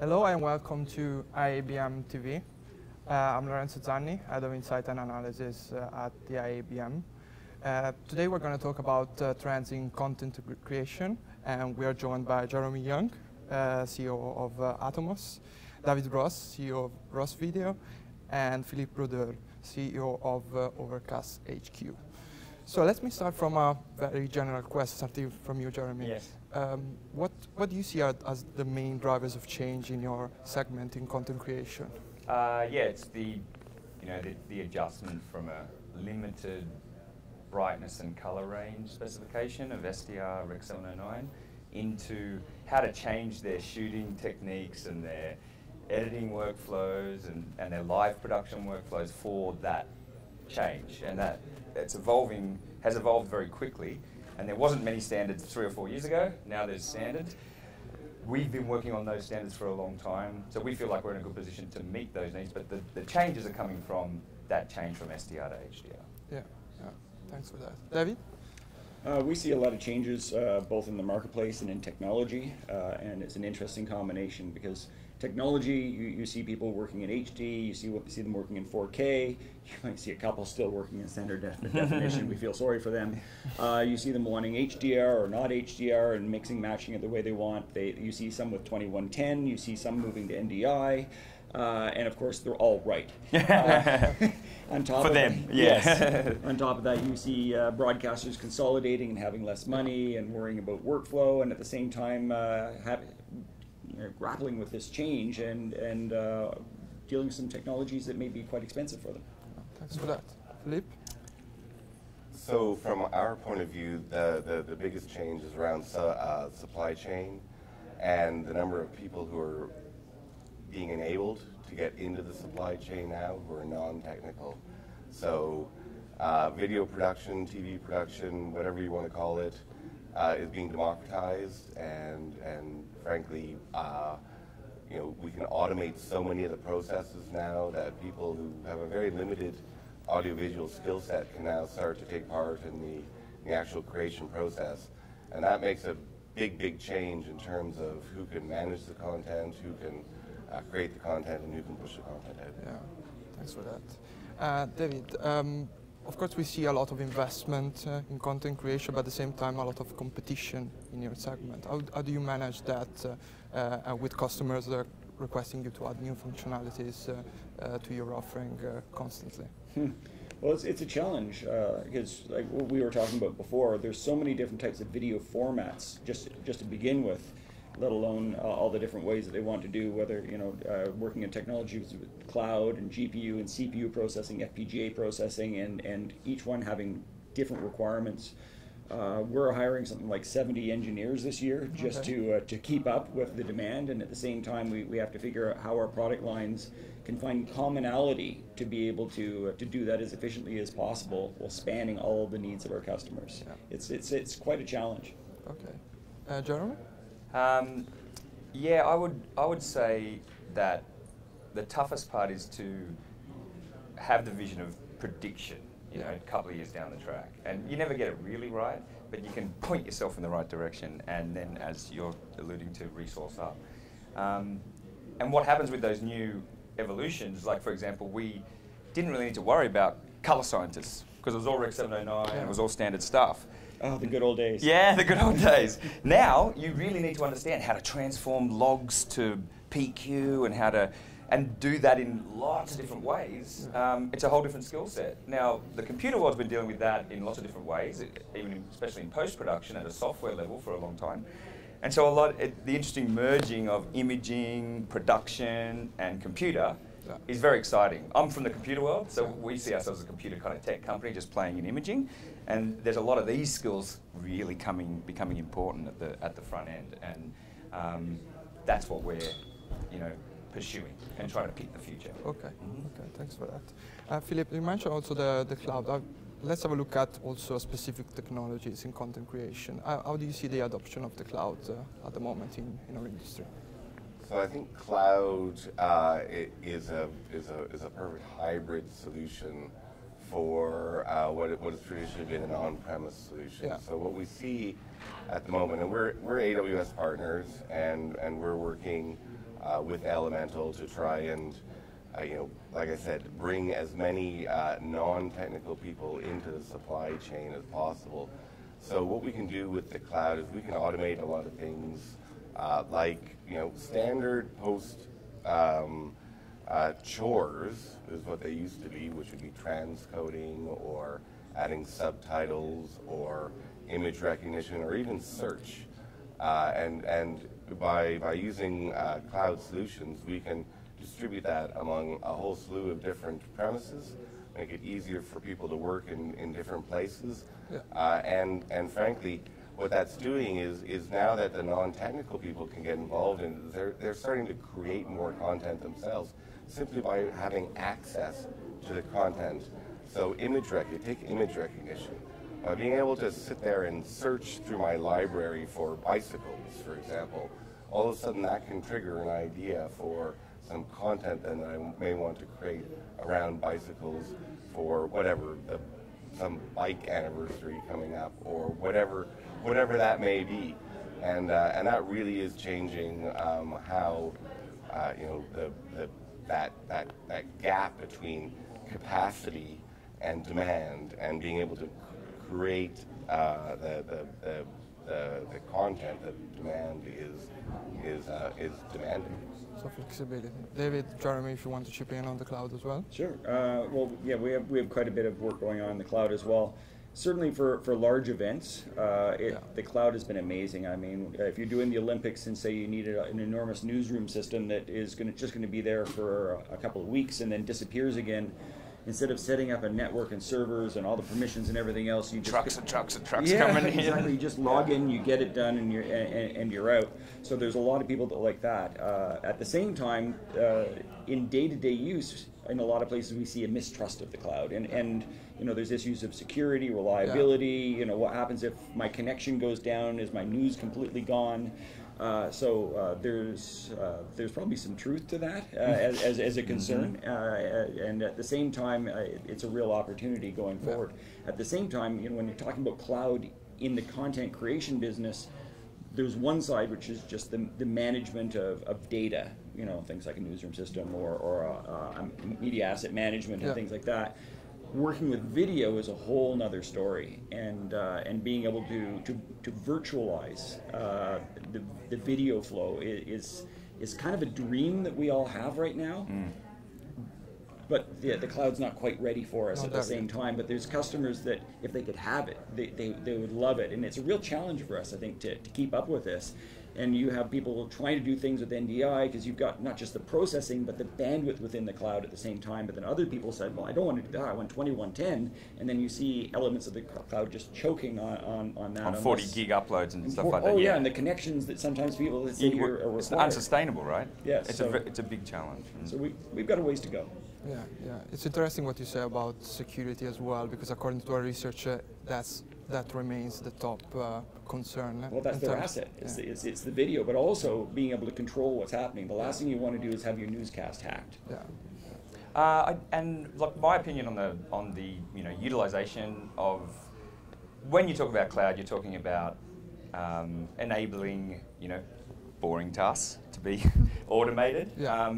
Hello and welcome to IABM TV. I'm Lorenzo Zanni, Head of Insight and Analysis at the IABM. Today we're going to talk about trends in content creation, and we are joined by Jeremy Young, CEO of Atomos, David Ross, CEO of Ross Video, and Philippe Brouder, CEO of Overcast HQ. So let me start from a very general question, starting from you, Jeremy. Yes. What do you see as the main drivers of change in your segment in content creation? Yeah, it's the adjustment from a limited brightness and color range specification of SDR Rec. 709 into how to change their shooting techniques and their editing workflows and their live production workflows for that change, and that's evolving, has evolved very quickly. And there wasn't many standards 3 or 4 years ago. Now there's standards. We've been working on those standards for a long time, so we feel like we're in a good position to meet those needs, but the changes are coming from that change from SDR to HDR. Yeah. Thanks for that. David? We see a lot of changes both in the marketplace and in technology, and it's an interesting combination because technology, you see people working in HD, you see them working in 4K, you might see a couple still working in standard definition, we feel sorry for them. You see them wanting HDR or not HDR and mixing, matching it the way they want. You see some with 2110, you see some moving to NDI, and of course they're all right. On top for of them, that, yes. On top of that, you see broadcasters consolidating and having less money and worrying about workflow, and at the same time grappling with this change and dealing with some technologies that may be quite expensive for them. Thanks for that. Philippe? So from our point of view, the biggest change is around supply chain and the number of people who are being enabled to get into the supply chain now who are non-technical. So video production, TV production, whatever you want to call it, is being democratized, and frankly, we can automate so many of the processes now that people who have a very limited audiovisual skill set can now start to take part in the actual creation process, and that makes a big change in terms of who can manage the content, who can create the content, and who can push the content out. Yeah, thanks for that, David. Of course, we see a lot of investment in content creation, but at the same time, a lot of competition in your segment. How do you manage that with customers that are requesting you to add new functionalities to your offering constantly? Well, it's a challenge because, like what we were talking about before, there's so many different types of video formats just to begin with, let alone all the different ways that they want to do, whether working in technology with cloud and GPU and CPU processing, FPGA processing, and each one having different requirements. We're hiring something like 70 engineers this year just to keep up with the demand, and at the same time we have to figure out how our product lines can find commonality to be able to do that as efficiently as possible while spanning all of the needs of our customers. Yeah. It's quite a challenge. Okay. Jeremy? Yeah, I would say that the toughest part is to have the vision of prediction, a couple of years down the track. And you never get it really right, but you can point yourself in the right direction and then, as you're alluding to, resource up. And what happens with those new evolutions, like for example, we didn't really need to worry about color scientists because it was all Rec. 709 and it was all standard stuff. Oh, the good old days. Yeah, the good old days. Now, you really need to understand how to transform logs to PQ and how to, and do that in lots of different ways. It's a whole different skill set. Now, the computer world's been dealing with that in lots of different ways, especially in post-production at a software level for a long time. And so the interesting merging of imaging, production, and computer is very exciting. I'm from the computer world, so we see ourselves as a computer kind of tech company just playing in imaging, and there's a lot of these skills really becoming important at the front end, and that's what we're pursuing and trying to pick the future. Okay, okay, thanks for that. Philippe, you mentioned also the cloud. Let's have a look at also specific technologies in content creation. How do you see the adoption of the cloud at the moment in our industry? So I think cloud is a perfect hybrid solution for what has traditionally been an on-premise solution. Yeah. So what we see at the moment, and we're AWS partners, and we're working with Elemental to try and, you know, like I said, bring as many non-technical people into the supply chain as possible. So what we can do with the cloud is we can automate a lot of things, like, you know, standard post chores is what they used to be, which would be transcoding or adding subtitles or image recognition or even search. And by using cloud solutions, we can distribute that among a whole slew of different premises, make it easier for people to work in different places. Yeah. And frankly, what that's doing is now that the non-technical people can get involved in, they're starting to create more content themselves simply by having access to the content. So take image recognition. Being able to sit there and search through my library for bicycles, for example, all of a sudden that can trigger an idea for some content that I may want to create around bicycles for whatever, some bike anniversary coming up or whatever that may be. And that really is changing how, you know, that gap between capacity and demand and being able to create the content that demand is demanding. So flexibility. David, Jeremy, if you want to chip in on the cloud as well. Sure. Well, yeah, we have quite a bit of work going on in the cloud as well. Certainly for large events, the cloud has been amazing. I mean, if you're doing the Olympics and say you need an enormous newsroom system that is just going to be there for a couple of weeks and then disappears again, instead of setting up a network and servers and all the permissions and everything else, you just trucks yeah, coming in. Exactly. You just log in, you get it done, and you're out. So there's a lot of people that like that. At the same time, in day-to-day use, in a lot of places we see a mistrust of the cloud, and you know, there's issues of security, reliability. Yeah. You know, what happens if my connection goes down? Is my news completely gone? There's probably some truth to that as a concern, and at the same time, it's a real opportunity going forward. Yeah. At the same time, you know, when you're talking about cloud in the content creation business, there's one side which is just the management of data, you know, things like a newsroom system or media asset management and yeah. things like that. Working with video is a whole nother story, and being able to virtualize the video flow is kind of a dream that we all have right now. Mm. But yeah, the cloud's not quite ready for us at the same time. But there's customers that if they could have it, they would love it, and it's a real challenge for us, I think, to keep up with this. And you have people trying to do things with NDI because you've got not just the processing, but the bandwidth within the cloud at the same time. But then other people said, well, I don't want to do that. I want 2110. And then you see elements of the cloud just choking on that. On 40 gig uploads and stuff like that. Oh, yeah, and the connections that sometimes people that say are required. It's unsustainable, right? Yes. Yeah, it's a big challenge. So we've got a ways to go. Yeah, yeah. It's interesting what you say about security as well, because according to our research, that remains the top concern. Well, that's their asset. It's, yeah. it's the video, but also being able to control what's happening. The last thing you want to do is have your newscast hacked. Yeah. And look, my opinion on the utilization of, when you talk about cloud, you're talking about enabling boring tasks to be automated, yeah.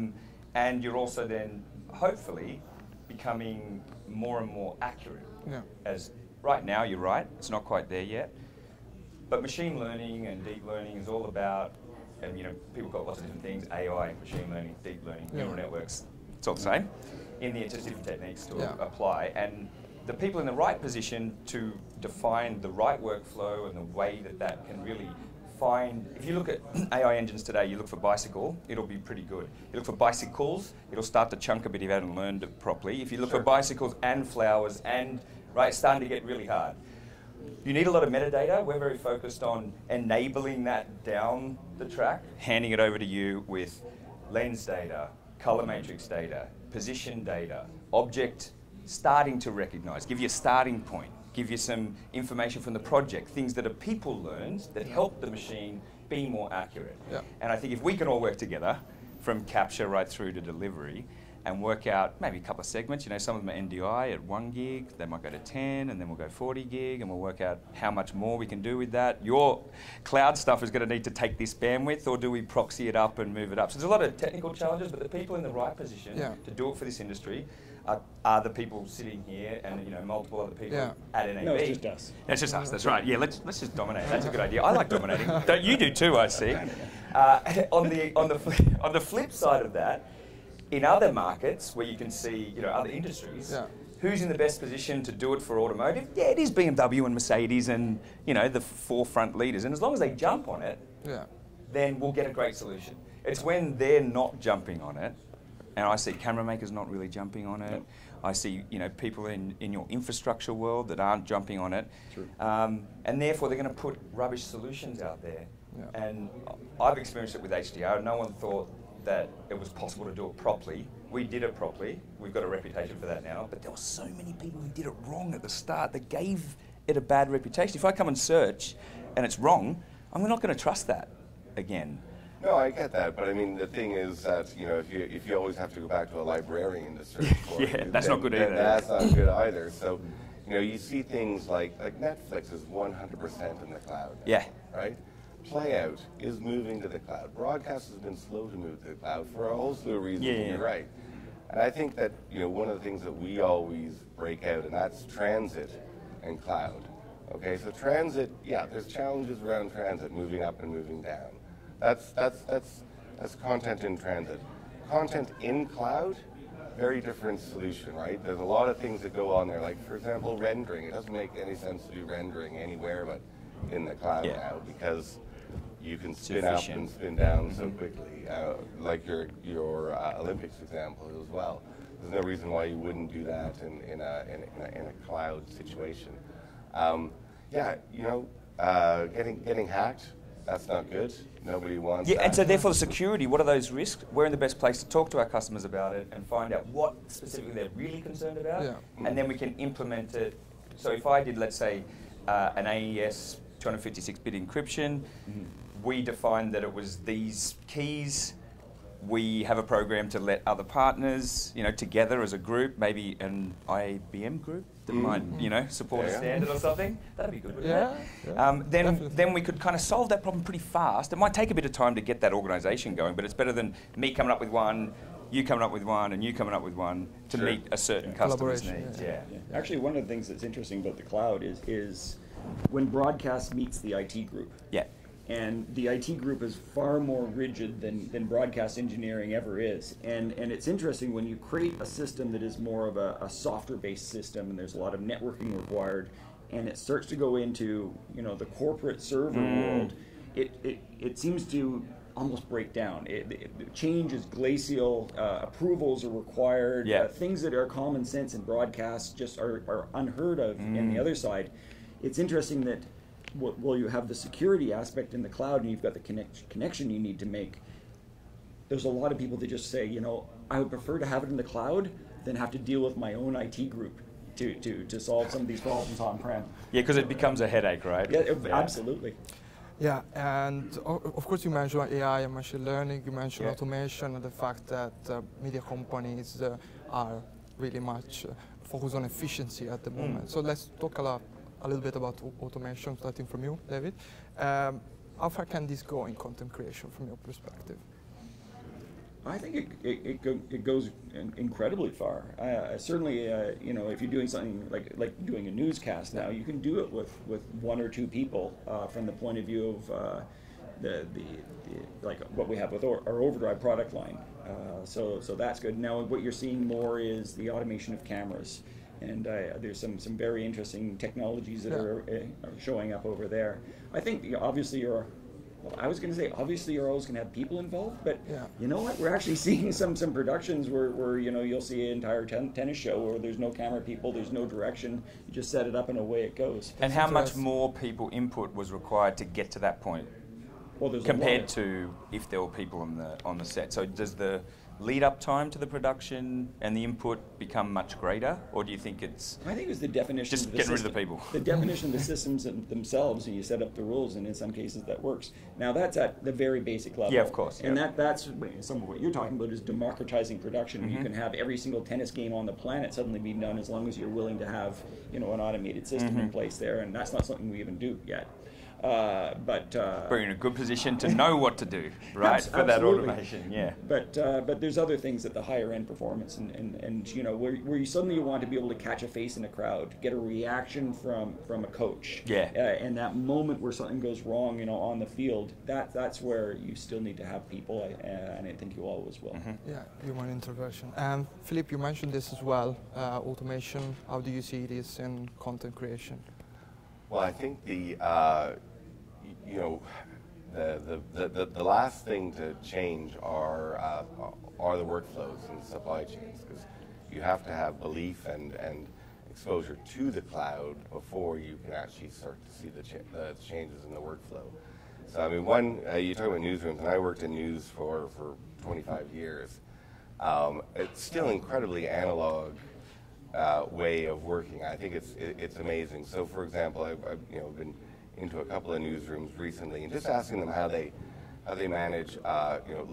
And you're also then hopefully becoming more and more accurate. Yeah. As right now, you're right, it's not quite there yet. But machine learning and deep learning is all about, and people got lots of different things, AI, machine learning, deep learning, yeah. neural networks, it's all the same, in the different techniques to yeah. apply. And the people in the right position to define the right workflow and the way that can really find, if you look at AI engines today, you look for bicycle, it'll be pretty good. You look for bicycles, it'll start to chunk a bit if you haven't learned it properly. If you look sure. for bicycles and flowers and right, it's starting to get really hard. You need a lot of metadata. We're very focused on enabling that down the track, handing it over to you with lens data, color matrix data, position data, object starting to recognize, give you a starting point, give you some information from the project, things that a people learned that help the machine be more accurate. Yeah. And I think if we can all work together, from capture right through to delivery, and work out maybe a couple of segments. You know, some of them are NDI at 1 gig, they might go to 10, and then we'll go 40 gig, and we'll work out how much more we can do with that. Your cloud stuff is going to need to take this bandwidth, or do we proxy it up and move it up? So there's a lot of technical challenges, but the people in the right position to do it for this industry are the people sitting here and, you know, multiple other people at NAB. No, it's just us. It's just us, that's right. Yeah, let's just dominate. That's a good idea. I like dominating. Don't you do too, I see. On the flip side of that, in other markets where you can see, you know, other industries, who's in the best position to do it for automotive? Yeah, it is BMW and Mercedes and, you know, the forefront leaders. And as long as they jump on it, then we'll get a great solution. It's when they're not jumping on it, and I see camera makers not really jumping on it. I see, you know, people in your infrastructure world that aren't jumping on it. And therefore, they're going to put rubbish solutions out there. And I've experienced it with HDR. No one thought that it was possible to do it properly. We did it properly. We've got a reputation for that now. But there were so many people who did it wrong at the start that gave it a bad reputation. If I come and search and it's wrong, I'm not going to trust that again. No, I get that, but I mean the thing is that, you know, if you always have to go back to a librarian to search for it, that's not good either. That's not good either. So, you know, you see things like Netflix is 100% in the cloud now, right? Playout is moving to the cloud. Broadcast has been slow to move to the cloud for a whole slew of reasons. You're right. And I think that, you know, one of the things that we always break out, and that's transit and cloud. Okay, so transit, there's challenges around transit, moving up and moving down. That's content in transit. Content in cloud, very different solution, right? There's a lot of things that go on there, like, for example, rendering. It doesn't make any sense to do rendering anywhere but in the cloud now, because you can spin up and spin down so quickly, like your Olympics example as well. There's no reason why you wouldn't do that in a cloud situation. Getting hacked, that's not good. Nobody wants that. And so therefore the security, what are those risks? We're in the best place to talk to our customers about it and find out what specifically they're really concerned about, and then we can implement it. So if I did, let's say, an AES 256-bit encryption, we defined that it was these keys. We have a program to let other partners, you know, together as a group, maybe an IABM group that might, you know, support a standard or something. That'd be good, wouldn't it? Then we could kind of solve that problem pretty fast. It might take a bit of time to get that organization going, but it's better than me coming up with one, you coming up with one, and you coming up with one to meet a certain customer's needs. Actually, one of the things that's interesting about the cloud is when broadcast meets the IT group. And the IT group is far more rigid than broadcast engineering ever is. And it's interesting when you create a system that is more of a software-based system, and there's a lot of networking required, and it starts to go into, you know, the corporate server world, it seems to almost break down. Change is glacial, approvals are required, things that are common sense in broadcast just are unheard of in the other side. It's interesting that well, you have the security aspect in the cloud, and you've got the connection you need to make. There's a lot of people that just say, you know, I would prefer to have it in the cloud than have to deal with my own IT group to solve some of these problems on-prem. Yeah, because it becomes a headache, right? Yeah, absolutely. Yeah, and of course you mentioned AI and machine learning, you mentioned automation, and the fact that media companies are really much focused on efficiency at the moment. So let's talk a little bit about automation, starting from you, David. How far can this go in content creation from your perspective? I think it goes incredibly far. Certainly, you know, if you're doing something like doing a newscast now, you can do it with one or two people from the point of view of like what we have with our Overdrive product line. So that's good. Now what you're seeing more is the automation of cameras. And there's some very interesting technologies that are showing up over there. I think obviously you're always going to have people involved, but you know what? We're actually seeing some productions where you know, you'll see an entire tennis show where there's no camera people, there's no direction, you just set it up and away it goes. And how much more people input was required to get to that point? Well, compared to if there were people on the set. So does the lead-up time to the production and the input become much greater, or do you think it's? I think it was the definition. Just getting rid of the people. The definition of the systems themselves, and you set up the rules, and in some cases that works. Now that's at the very basic level. Yeah, of course. And yep. that's some of what you're talking about is democratizing production. Mm-hmm. You can have every single tennis game on the planet suddenly be done as long as you're willing to have, you know, an automated system mm-hmm. in place there, and that's not something we even do yet. We're in a good position to know what to do, right, for that automation. Yeah. But there's other things at the higher end performance, and you know where you suddenly want to be able to catch a face in a crowd, get a reaction from a coach. Yeah. And that moment where something goes wrong, you know, on the field, that's where you still need to have people, and I think you always will. Mm-hmm. Yeah, human intervention. And Philippe, you mentioned this as well, automation. How do you see this in content creation? Well, I think the last thing to change are the workflows and supply chains, because you have to have belief and exposure to the cloud before you can actually start to see the changes in the workflow. So I mean, you talk about newsrooms, and I worked in news for 25 years. It's still incredibly analog way of working. I think it's amazing. So for example, I've been into a couple of newsrooms recently, and just asking them how they manage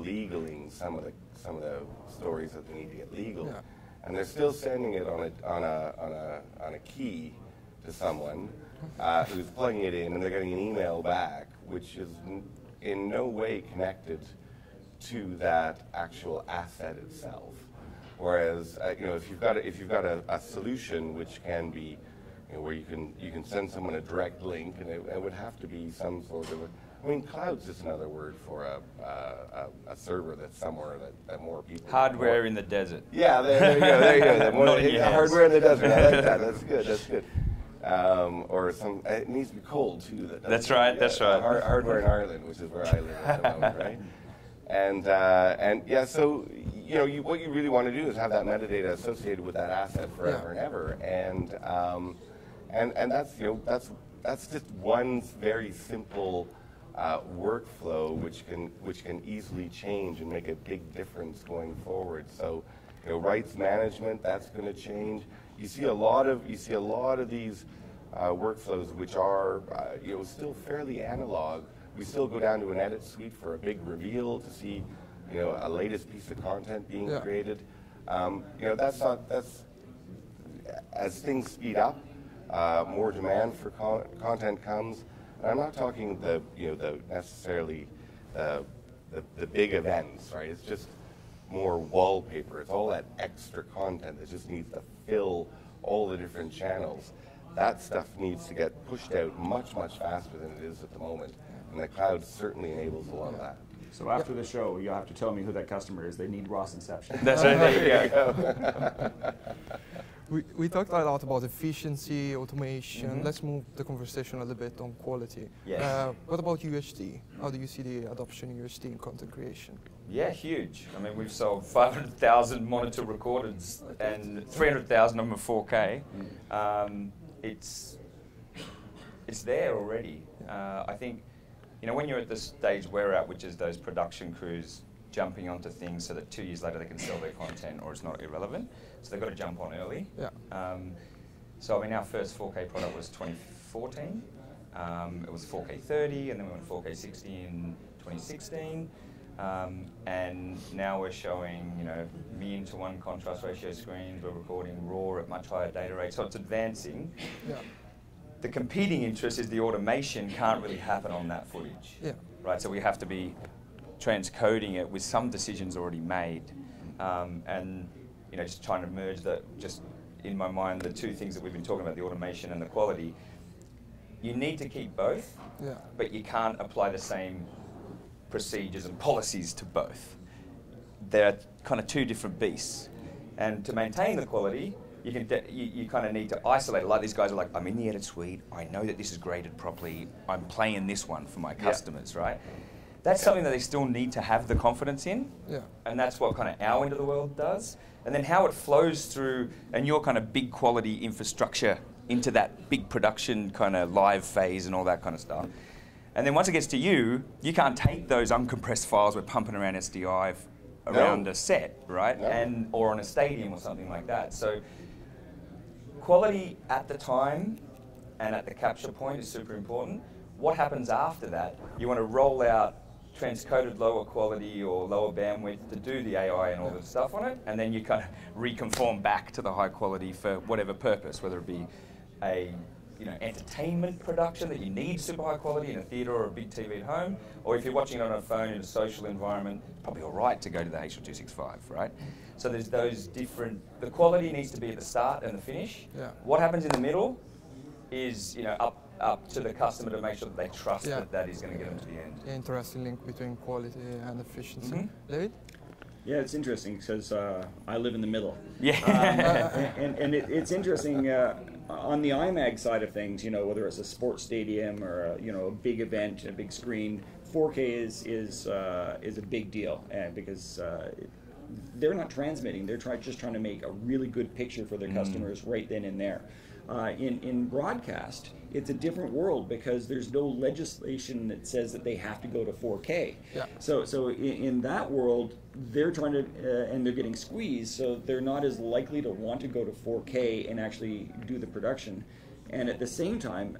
legaling some of the stories that they need to get legal, yeah. and they're still sending it on a key to someone who's plugging it in, and they're getting an email back, which is in no way connected to that actual asset itself. Whereas if you've got a solution which can be where you can send someone a direct link, and it would have to be some sort of cloud's just another word for a server that's somewhere that more people. Hardware in the desert. Yeah, there you go. Hardware in the desert. I like that. That's good. That's good. Or some. It needs to be cold too. That's right. Hardware in Ireland, which is where I live at the moment, right? And yeah, so what you really want to do is have that metadata associated with that asset forever and ever, and that's just one very simple workflow which can easily change and make a big difference going forward. So, rights management, that's going to change. You see a lot of these workflows which are still fairly analog. We still go down to an edit suite for a big reveal to see a latest piece of content being created. As things speed up, more demand for content comes. And I'm not talking necessarily the big events, right? It's just more wallpaper. It's all that extra content that just needs to fill all the different channels. That stuff needs to get pushed out much, much faster than it is at the moment. And the cloud certainly enables a lot of that. So after the show, you'll have to tell me who that customer is. They need Ross Inception. That's right. There you go. We talked a lot about efficiency, automation. Mm-hmm. Let's move the conversation a little bit on quality. Yes. What about UHD? How do you see the adoption of UHD in content creation? Yeah, huge. I mean, we've sold 500,000 monitor recorders and 300,000 of them are 4K. Mm. It's there already. I think. When you're at the stage we're at, which is those production crews jumping onto things so that 2 years later they can sell their content or it's not irrelevant, so they've got to jump on early. Yeah. Our first 4K product was 2014. It was 4K 30, and then we went 4K 60 in 2016. And now we're showing, million to one contrast ratio screens. We're recording raw at much higher data rates, so it's advancing. Yeah. The competing interest is the automation can't really happen on that footage, right? So we have to be transcoding it with some decisions already made, just trying to merge that. Just in my mind, the two things that we've been talking about, the automation and the quality, you need to keep both, but you can't apply the same procedures and policies to both. They're kind of two different beasts, and to maintain the quality, you kind of need to isolate it. Like these guys are like, I'm in the edit suite. I know that this is graded properly. I'm playing this one for my customers, right? That's something that they still need to have the confidence in. Yeah. And that's what kind of our end of the world does. And then how it flows through and your kind of big quality infrastructure into that big production kind of live phase and all that kind of stuff. And then once it gets to you, you can't take those uncompressed files we're pumping around SDI around a set, right? And or on a stadium or something like that. So quality at the time and at the capture point is super important. What happens after that? You want to roll out transcoded lower quality or lower bandwidth to do the AI and all the stuff on it, and then you kind of reconform back to the high quality for whatever purpose, whether it be a entertainment production that you need super high quality in a theater or a big TV at home, or if you're watching it on a phone in a social environment, probably all right to go to the H.265, right? So there's those different, the quality needs to be at the start and the finish. Yeah. What happens in the middle is, up to the customer to make sure that they trust that that is going to get them to the end. Yeah, interesting link between quality and efficiency. Mm-hmm. David? Yeah, it's interesting because I live in the middle. Yeah. and it's interesting on the IMAG side of things, whether it's a sports stadium or a big event, a big screen, 4K is a big deal because they're not transmitting. They're just trying to make a really good picture for their customers right then and there. In broadcast, it's a different world because there's no legislation that says that they have to go to 4K. Yeah. So in that world, they're trying to, and they're getting squeezed, so they're not as likely to want to go to 4K and actually do the production. And at the same time,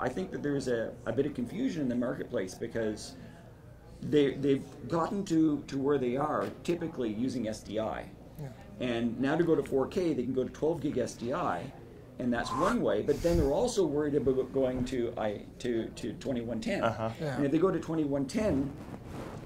I think that there's a bit of confusion in the marketplace because they've gotten to where they are typically using SDI. Yeah. And now to go to 4K, they can go to 12 gig SDI. And that's one way, but then they're also worried about going to 2110. Uh-huh. Yeah. And if they go to 2110,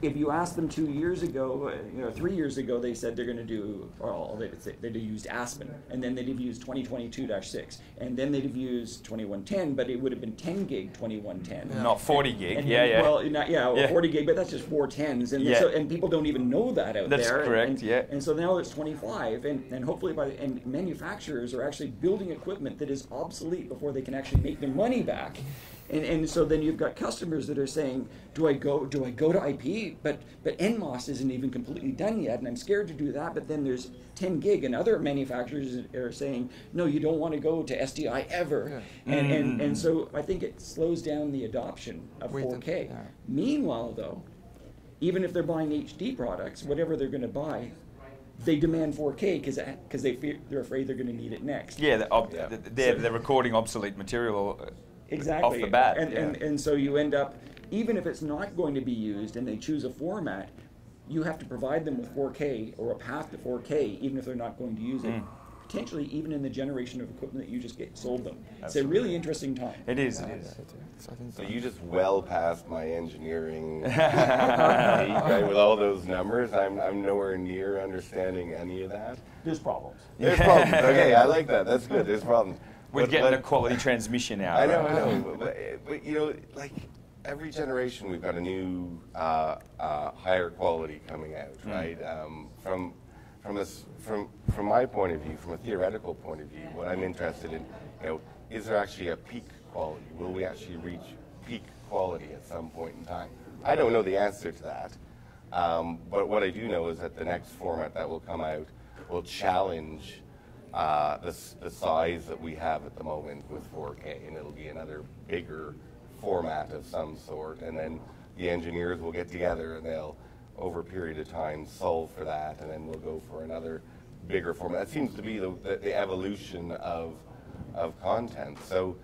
if you asked them 2 years ago, 3 years ago, they said they're going to do, well, they'd have used Aspen, and then they'd have used 2022-6, and then they'd have used 2110, but it would have been 10 gig 2110. Yeah. Not 40 gig, and yeah, yeah. Well, not, yeah, yeah, 40 gig, but that's just 4 10s, and, so, and people don't even know that out there. That's correct, yeah. And so now it's 25, and hopefully and manufacturers are actually building equipment that is obsolete before they can actually make their money back. And so then you've got customers that are saying, do I go to IP? But NMOS isn't even completely done yet, and I'm scared to do that. But then there's 10 gig, and other manufacturers are saying, no, you don't want to go to SDI ever. Yeah. And so I think it slows down the adoption of 4K. Yeah. Meanwhile, though, even if they're buying HD products, whatever they're going to buy, they demand 4K because they're afraid they're going to need it next. Yeah, they're recording obsolete material. Exactly. Off the bat. And so you end up, even if it's not going to be used and they choose a format, you have to provide them with 4K or a path to 4K, even if they're not going to use it. Potentially even in the generation of equipment that you just get sold them. Absolutely. It's a really interesting time. It is, it is. So you just well passed my engineering right, with all those numbers. I'm nowhere near understanding any of that. There's problems. There's problems. Okay, I like that. That's good. There's problems. We're getting a quality transmission out. I know. But like every generation, we've got a new higher quality coming out, right? From my point of view, from a theoretical point of view, what I'm interested in, is there actually a peak quality? Will we actually reach peak quality at some point in time? I don't know the answer to that, but what I do know is that the next format that will come out will challenge the size that we have at the moment with 4K, and it'll be another bigger format of some sort, and then the engineers will get together and they'll, over a period of time, solve for that, and then we'll go for another bigger format. That seems to be the evolution of content. So,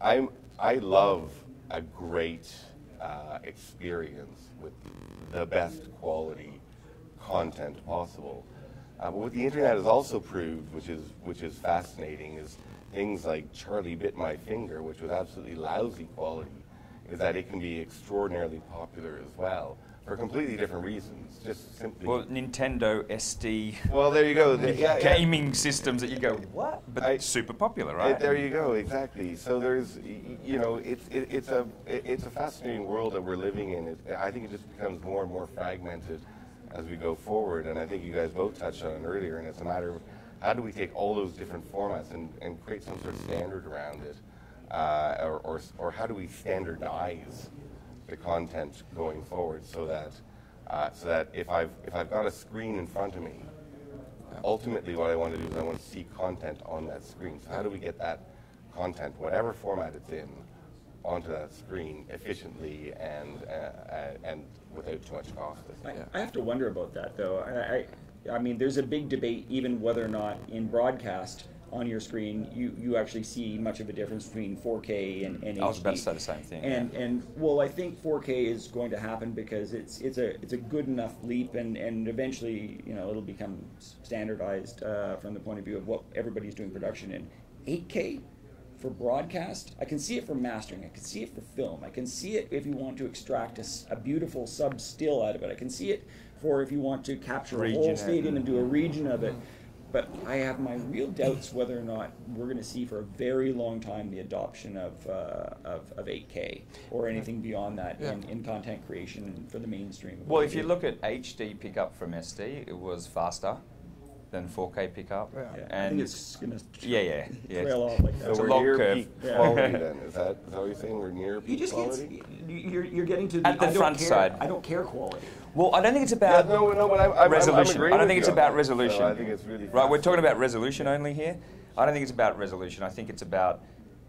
I love a great experience with the best quality content possible. But what the internet has also proved, which is fascinating, is things like Charlie Bit My Finger, which was absolutely lousy quality, is that it can be extraordinarily popular as well for completely different reasons. Just simply. Well, Nintendo SD. Well, there you go. Gaming systems that you go, what? But it's super popular, right? There you go. Exactly. So there's, it's a fascinating world that we're living in. I think it just becomes more and more fragmented as we go forward, and I think you guys both touched on it earlier, and it's a matter of how do we take all those different formats and create some sort of standard around it, or how do we standardize the content going forward so that if I've got a screen in front of me, ultimately what I want to do is I want to see content on that screen. So how do we get that content, whatever format it's in, onto that screen efficiently and without too much cost. I have to wonder about that, though. I mean, there's a big debate even whether or not in broadcast on your screen you actually see much of a difference between 4K and HD. I was about to say the same thing. And well, I think 4K is going to happen because it's a good enough leap, and eventually, you know, it'll become standardized from the point of view of what everybody's doing production in. 8K for broadcast, I can see it for mastering, I can see it for film, I can see it if you want to extract a beautiful sub-still out of it, I can see it for if you want to capture a whole stadium and do a region of it, but I have my real doubts whether or not we're going to see for a very long time the adoption of 8K or anything beyond that in content creation and for the mainstream. Well, if you look at HD pickup from SD, it was faster than 4K pickup, and I think it's going to trail off like that. So we're near peak quality then. Is that what you're saying? We're near peak quality? You're getting to the front side. I don't care quality. Well, I don't think it's about resolution. I don't think it's about resolution. I think it's really right. We're talking about resolution only here. I don't think it's about resolution. I think it's about,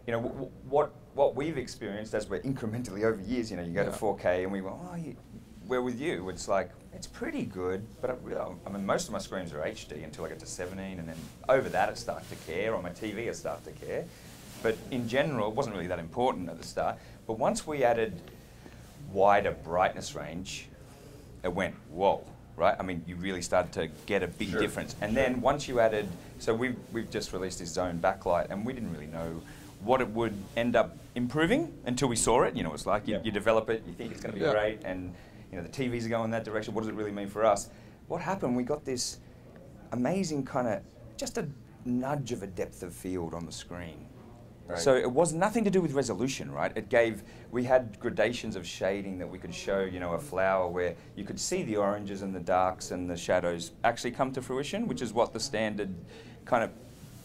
you know, what we've experienced as we're incrementally over years. You know, you go to 4K and we go, oh, we're with you. It's like, it's pretty good, but I mean, most of my screens are HD until I get to 17, and then over that I start to care. On my TV I start to care. But in general, it wasn't really that important at the start. But once we added wider brightness range, it went, whoa, right? I mean, you really started to get a big difference. And then once you added, so we've just released this zone backlight, and we didn't really know what it would end up improving until we saw it. You know, it's like you develop it, you think it's going to be great, and you know, the TVs are going that direction, what does it really mean for us? What happened, we got this amazing kind of, just a nudge of a depth of field on the screen. Right. So it was nothing to do with resolution, right? It gave, we had gradations of shading that we could show, you know, a flower where you could see the oranges and the darks and the shadows actually come to fruition, which is what the standard kind of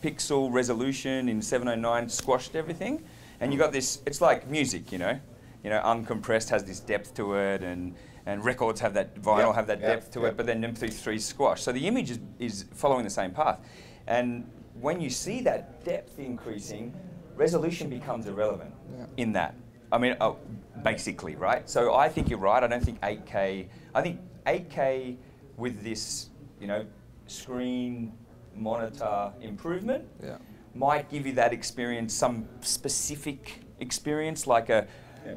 pixel resolution in 709 squashed everything. And you got this, it's like music, you know, uncompressed has this depth to it, and records have that, vinyl have that depth to it, but then MP3 squash. So the image is following the same path. And when you see that depth increasing, resolution becomes irrelevant in that. I mean, basically, right? So I think you're right. I don't think 8K, I think 8K with this, you know, screen monitor improvement might give you that experience, some specific experience, like a,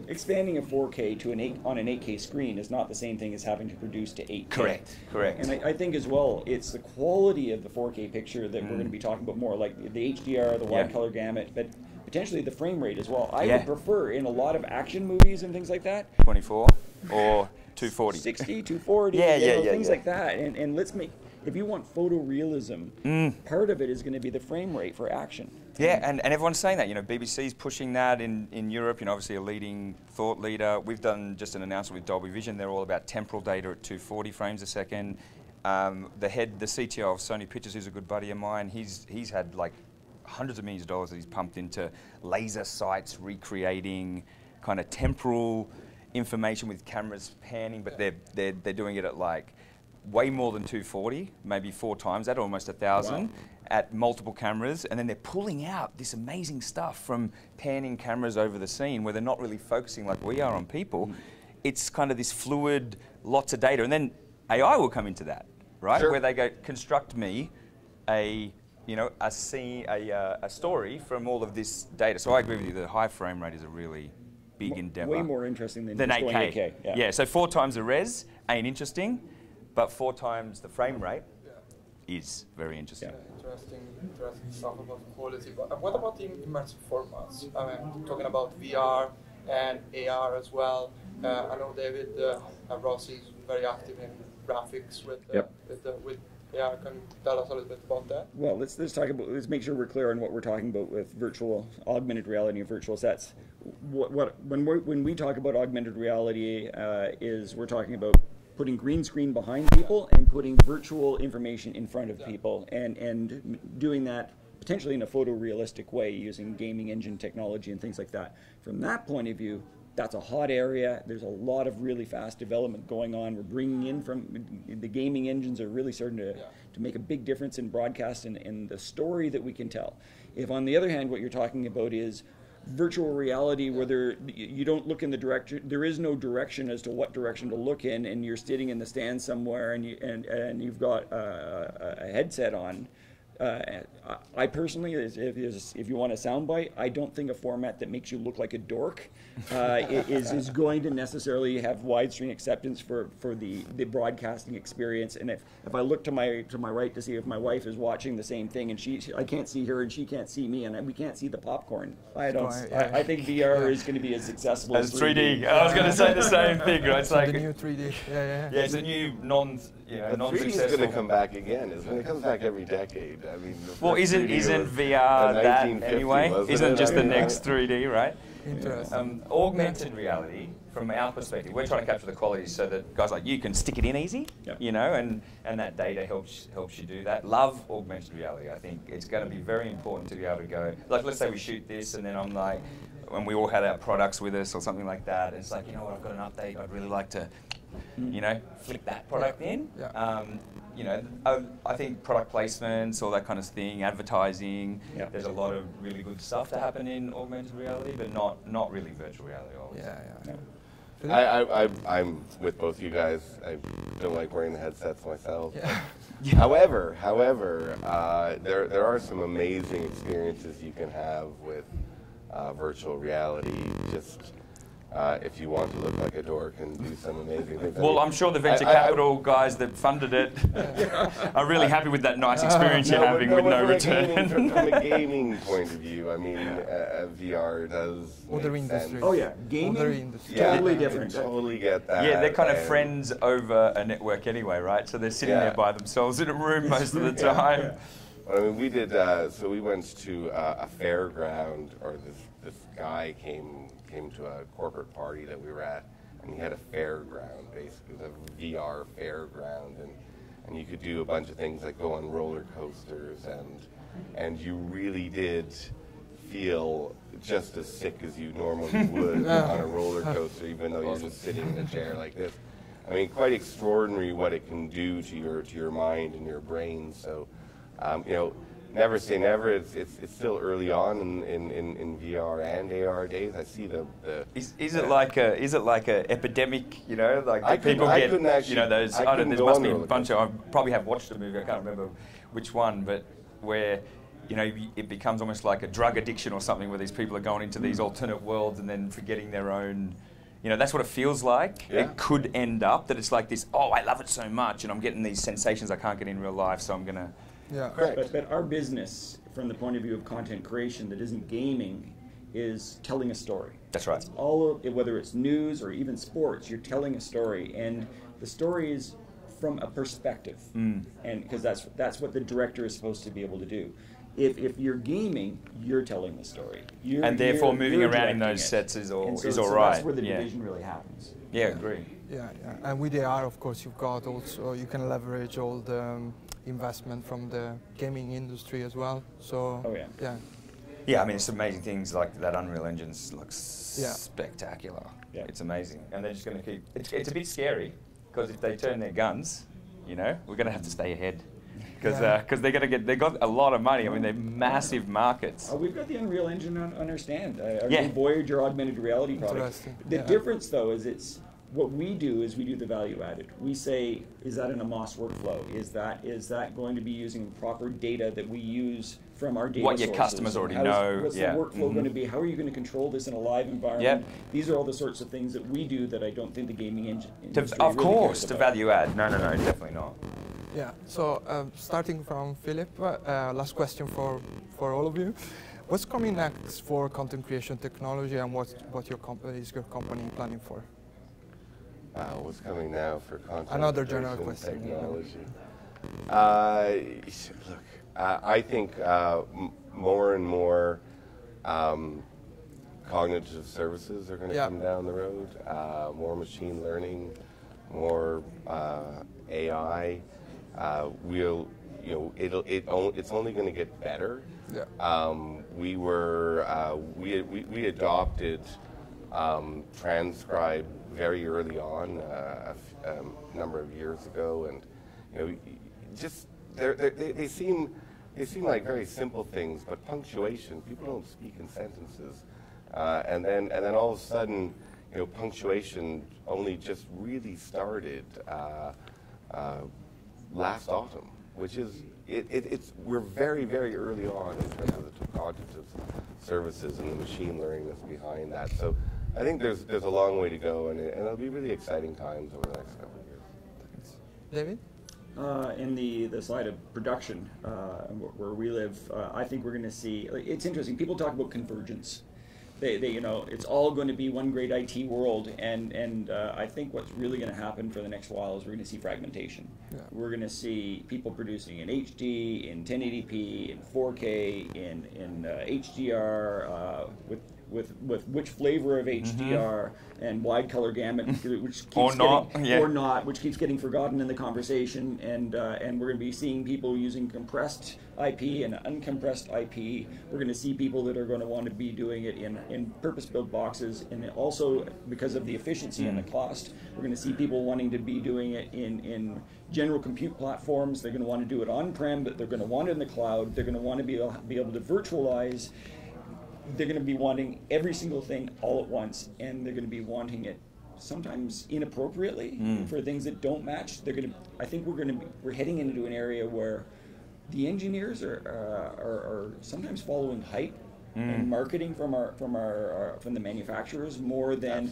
expanding a 4K to on an 8K screen is not the same thing as having to produce to 8K. Correct. And I think as well, it's the quality of the 4K picture that we're going to be talking about more, like the HDR, the wide color gamut, but potentially the frame rate as well. I would prefer in a lot of action movies and things like that, 24 or 240. 60, 240, things like that. And let's make, if you want photorealism, part of it is going to be the frame rate for action. Yeah, and everyone's saying that. You know, BBC's pushing that in Europe, you know, obviously a leading thought leader. We've done just an announcement with Dolby Vision. They're all about temporal data at 240 frames a second. The CTO of Sony Pictures, who's a good buddy of mine, he's had like hundreds of millions of dollars that he's pumped into laser sights recreating kind of temporal information with cameras panning, but they're doing it at like way more than 240, maybe 4 times that, almost 1,000. Wow. At multiple cameras, and then they're pulling out this amazing stuff from panning cameras over the scene where they're not really focusing like we are on people. It's kind of this fluid, lots of data, and then AI will come into that, right? Sure. Where they go, construct me a story from all of this data. So I agree with you, the high frame rate is a really big endeavor. Way more interesting than 8K. 8K. Yeah, so 4 times the res ain't interesting, but 4 times the frame rate is very interesting. Yeah. Interesting stuff about quality. But what about the immersive formats? I mean, talking about VR and AR as well. I know David Ross is very active in graphics with AR. Can you tell us a little bit about that? Well, let's make sure we're clear on what we're talking about with virtual, augmented reality, and virtual sets. When we talk about augmented reality, we're talking about putting green screen behind people and putting virtual information in front of people, and doing that potentially in a photorealistic way using gaming engine technology and things like that. From that point of view, that's a hot area. There's a lot of really fast development going on. We're bringing in from, the gaming engines are really starting to make a big difference in broadcast and the story that we can tell. If on the other hand, what you're talking about is virtual reality where you don't look in the direction, there is no direction as to what direction to look in, and you're sitting in the stand somewhere and you've got a headset on. I personally, if you want a soundbite, I don't think a format that makes you look like a dork is going to necessarily have widescreen acceptance for the broadcasting experience. And if I look to my right to see if my wife is watching the same thing, and I can't see her and she can't see me, and we can't see the popcorn, I think VR is going to be as accessible as 3D. I was going to say the same thing, right? It's like the new 3D. Yeah, it's a new non-successful. 3D is going to come back again, isn't it? It comes back every decade. I mean, well, isn't VR that anyway? Isn't just the next 3D, right? Interesting. Augmented reality, from our perspective, we're trying to capture the quality so that guys like you can stick it in easy, yep. You know, and that data helps you do that. Love augmented reality. I think it's going to be very important to be able to go, like, let's say we shoot this, and then I'm like, when we all had our products with us or something like that, it's like, you know what, I've got an update, I'd really like to, you know, flick that product in. Yeah. You know, I think product placements, all that kind of thing, advertising. Yeah. There's a lot of really good stuff to happen in augmented reality, but not really virtual reality. Always. Yeah. I'm with both you guys. I don't like wearing the headsets myself. Yeah. Yeah. However, there are some amazing experiences you can have with virtual reality. Just if you want to look like a dork and do some amazing things. Well, I'm sure the venture capital guys that funded it are really happy with that nice experience you're having with no return. From a gaming point of view, I mean, VR does make sense. Oh yeah, gaming, totally different. Totally get that. Yeah, they're kind of friends over a network anyway, right? So they're sitting there by themselves in a room most of the time. Yeah. I mean, we did. So we went to a fairground, or this guy came to a corporate party that we were at, and he had a fairground, basically a VR fairground, and you could do a bunch of things like go on roller coasters, and you really did feel just as sick as you normally would on a roller coaster, even though you're just sitting in a chair like this. I mean, quite extraordinary what it can do to your mind and your brain. So. You know, never say never. It's still early on in VR and AR days. I see the is it like a epidemic? You know, like people get, you know, those. I don't know. There must be a bunch of. I probably have watched a movie. I can't remember which one, but where. You know, it becomes almost like a drug addiction or something, where these people are going into these alternate worlds and then forgetting their own. You know, that's what it feels like. Yeah. It could end up that it's like this. Oh, I love it so much, and I'm getting these sensations I can't get in real life, so I'm gonna. Yeah, correct. But our business, from the point of view of content creation that isn't gaming, is telling a story. That's right. It's all of, whether it's news or even sports, you're telling a story, and the story is from a perspective, and because that's what the director is supposed to be able to do. If you're gaming, you're telling the story, and therefore moving around in those sets is all right. That's where the division really happens. Yeah, agree. Yeah, and with AR, of course, you've got also you can leverage all the. Investment from the gaming industry as well. So yeah, I mean, it's amazing things like that. Unreal Engine looks spectacular. Yeah. It's amazing, and they're just going to keep. It's a bit scary because if they turn their guns, you know, we're going to have to stay ahead because they're going to get. They got a lot of money. I mean, they're massive markets. We've got the Unreal Engine on our stand. Our Voyager augmented reality product. The difference though is it's. What we do is we do the value added. We say, is that an MOS workflow? Is that going to be using proper data that we use from our data sources? Your customers already know. What's the workflow going to be? How are you going to control this in a live environment? Yep. These are all the sorts of things that we do that I don't think the gaming industry really cares about. Value add. No, definitely not. Yeah, so starting from Philip, last question for all of you. What's coming next for content creation technology, and what is your company planning for? What's coming now for content? Another general question. Technology. Look, I think more and more cognitive services are going to come down the road. More machine learning, more AI. It's only going to get better. Yeah. We adopted. Transcribe very early on, a number of years ago, and you know, just they seem like very simple things, but punctuation. People don't speak in sentences. And then all of a sudden, you know, punctuation only just really started last autumn, which is we're very, very early on in terms of the cognitive services and the machine learning that's behind that. So I think there's a long way to go, and it'll be really exciting times over the next couple of years. Thanks. David? In the slide of production, where we live, I think we're going to see, it's interesting, people talk about convergence. They you know, it's all going to be one great IT world, and I think what's really going to happen for the next while is we're going to see fragmentation. Yeah. We're going to see people producing in HD, in 1080p, in 4K, in HDR, with which flavor of HDR and wide color gamut, which keeps or not, which keeps getting forgotten in the conversation, and we're going to be seeing people using compressed IP and uncompressed IP. We're going to see people that are going to want to be doing it in purpose-built boxes, and also because of the efficiency and the cost, we're going to see people wanting to be doing it in general compute platforms. They're going to want to do it on-prem, but they're going to want it in the cloud. They're going to want to be able to virtualize. They're going to be wanting every single thing all at once, and they're going to be wanting it sometimes inappropriately for things that don't match. They're going to. I think we're heading into an area where the engineers are sometimes following hype and marketing from the manufacturers more than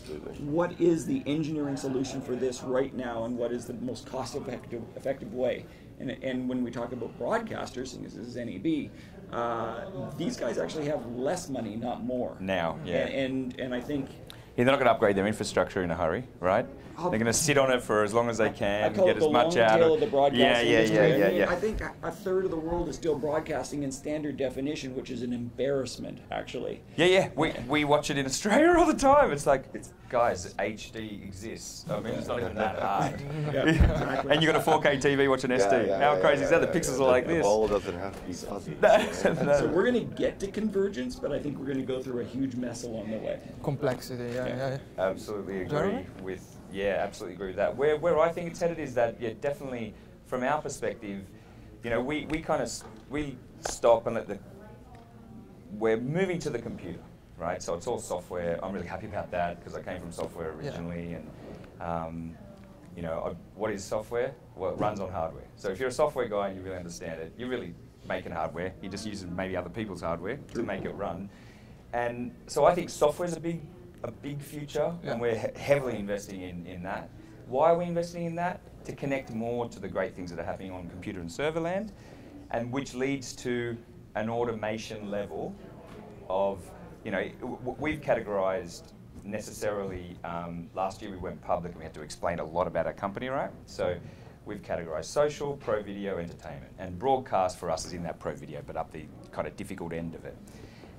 what is the engineering solution for this right now, and what is the most cost-effective way. And when we talk about broadcasters, and this is NEB, these guys actually have less money, not more. Now, yeah. And I think... Yeah, they're not going to upgrade their infrastructure in a hurry, right? They're going to sit on it for as long as they can and get as much out of it. Yeah. I think a third of the world is still broadcasting in standard definition, which is an embarrassment, actually. Yeah. We watch it in Australia all the time. It's like, guys, HD exists. I mean, it's not even that hard. Exactly. And you've got a 4K TV watching SD. How crazy is that? The pixels are like this. The ball doesn't have to be fuzzy. So we're going to get to convergence, but I think we're going to go through a huge mess along the way. Complexity, yeah. Absolutely agree with... Yeah, absolutely agree with that. Where I think it's headed is that, yeah, definitely from our perspective, you know, we stop and let the... We're moving to the computer, right? So it's all software. I'm really happy about that because I came from software originally. Yeah. And, you know, what is software? Well, it runs on hardware. So if you're a software guy and you really understand it, you're really making hardware. You're just using maybe other people's hardware to make it run. And so I think software's a big future, and we're heavily investing in that. Why are we investing in that? To connect more to the great things that are happening on computer and server land, and which leads to an automation level of, you know, we've categorized necessarily, last year we went public and we had to explain a lot about our company, right? So we've categorized social, pro video, entertainment, and broadcast for us is in that pro video, but up the kind of difficult end of it.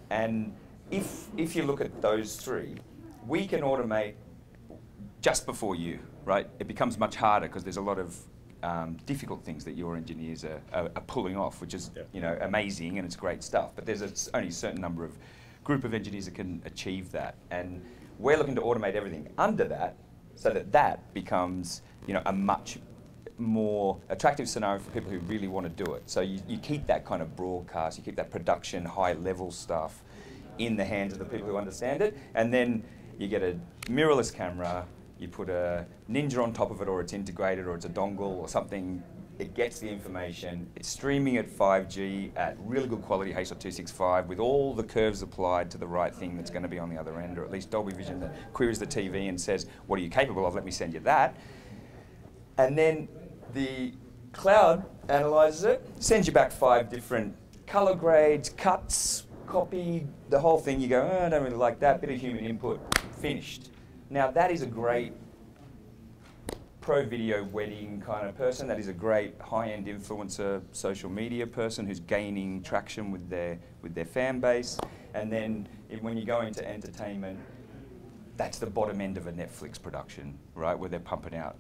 And if you look at those three, we can automate just before you, right? It becomes much harder because there's a lot of difficult things that your engineers are pulling off, which is you know, amazing and it's great stuff. But there's only a certain number of group of engineers that can achieve that. And we're looking to automate everything under that so that that becomes you know, a much more attractive scenario for people who really want to do it. So you keep that kind of broadcast, you keep that production, high-level stuff in the hands of the people who understand it, and then you get a mirrorless camera, you put a Ninja on top of it, or it's integrated, or it's a dongle or something, it gets the information, it's streaming at 5G at really good quality H.265 with all the curves applied to the right thing that's going to be on the other end, or at least Dolby Vision that queries the TV and says, what are you capable of, let me send you that. And then the cloud analyzes it, sends you back 5 different color grades, cuts, copy, the whole thing, you go, oh, I don't really like that, bit of human input, finished. Now that is a great pro video wedding kind of person, that is a great high-end influencer, social media person who's gaining traction with their fan base, and then when you go into entertainment, that's the bottom end of a Netflix production, right, where they're pumping out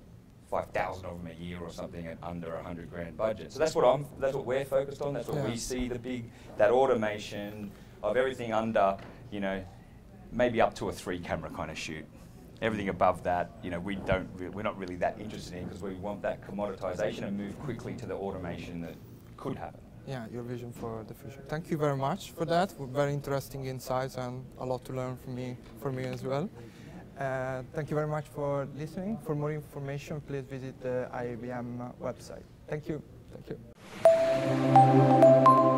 5,000 of them a year or something at under $100 grand budget. So that's what we're focused on. That's what we see that automation of everything under, you know, maybe up to a 3-camera kind of shoot. Everything above that, you know, we're not really that interested in because we want that commoditization and move quickly to the automation that could happen. yeah, your vision for the future. Thank you very much for that. Very interesting insights and a lot to learn from me, as well. Thank you very much for listening. For more information, please visit the IABM website. Thank you. Thank you.